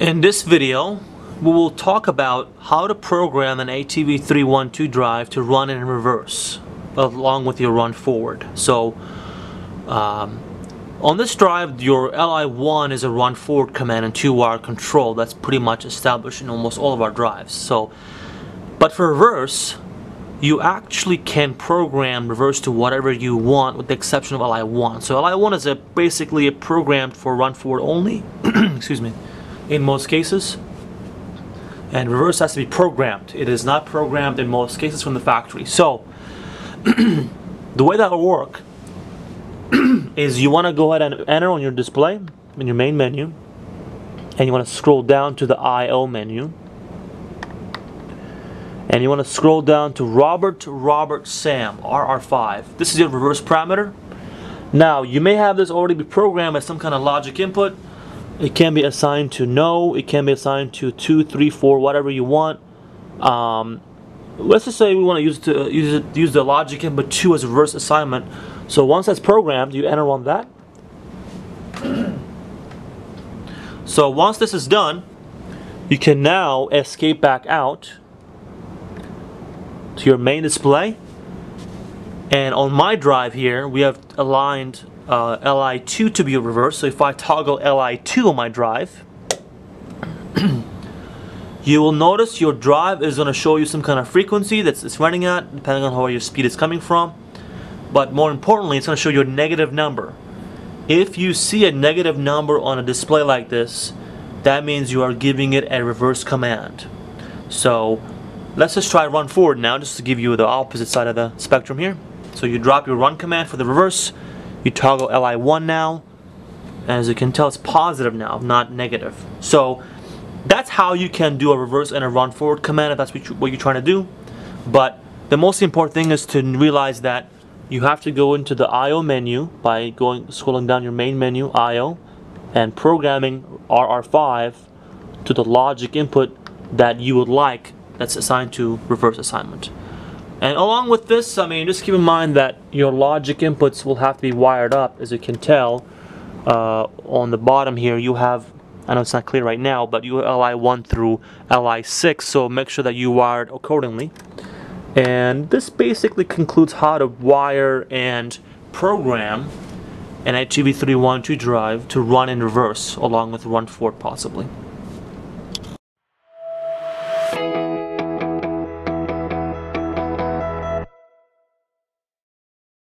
In this video, we will talk about how to program an ATV312 drive to run in reverse along with your run forward. So on this drive, your LI1 is a run forward command and 2-wire control. That's pretty much established in almost all of our drives. So, but for reverse, you actually can program reverse to whatever you want with the exception of LI1. So LI1 is basically programmed for run forward only. Excuse me. In most cases, and reverse has to be programmed. It is not programmed in most cases from the factory. So the way that will work is you want to go ahead and enter on your display in your main menu, and you want to scroll down to the IO menu, and you want to scroll down to Robert Sam RR5. This is your reverse parameter. Now you may have this already be programmed as some kind of logic input. It can be assigned to no, it can be assigned to 2, 3, 4, whatever you want. Let's just say we want to use the logic input 2 as a reverse assignment. So once that's programmed, you enter on that. So once this is done, you can now escape back out to your main display. And on my drive here, we have aligned LI2 to be reversed, so if I toggle LI2 on my drive, you will notice your drive is going to show you some kind of frequency that it's running at, depending on how your speed is coming from. But more importantly, it's going to show you a negative number. If you see a negative number on a display like this, that means you are giving it a reverse command. So let's just try run forward now, just to give you the opposite side of the spectrum here. So you drop your run command for the reverse. You toggle LI1 now. As you can tell, it's positive now, not negative. So that's how you can do a reverse and a run forward command if that's what you're trying to do. But the most important thing is to realize that you have to go into the IO menu by scrolling down your main menu, IO, and programming RR5 to the logic input that you would like that's assigned to reverse assignment. And along with this, I mean, just keep in mind that your logic inputs will have to be wired up. As you can tell, on the bottom here, you have, I know it's not clear right now, but you have LI1 through LI6, so make sure that you wired accordingly. And this basically concludes how to wire and program an ATV312 drive to run in reverse, along with run forward possibly.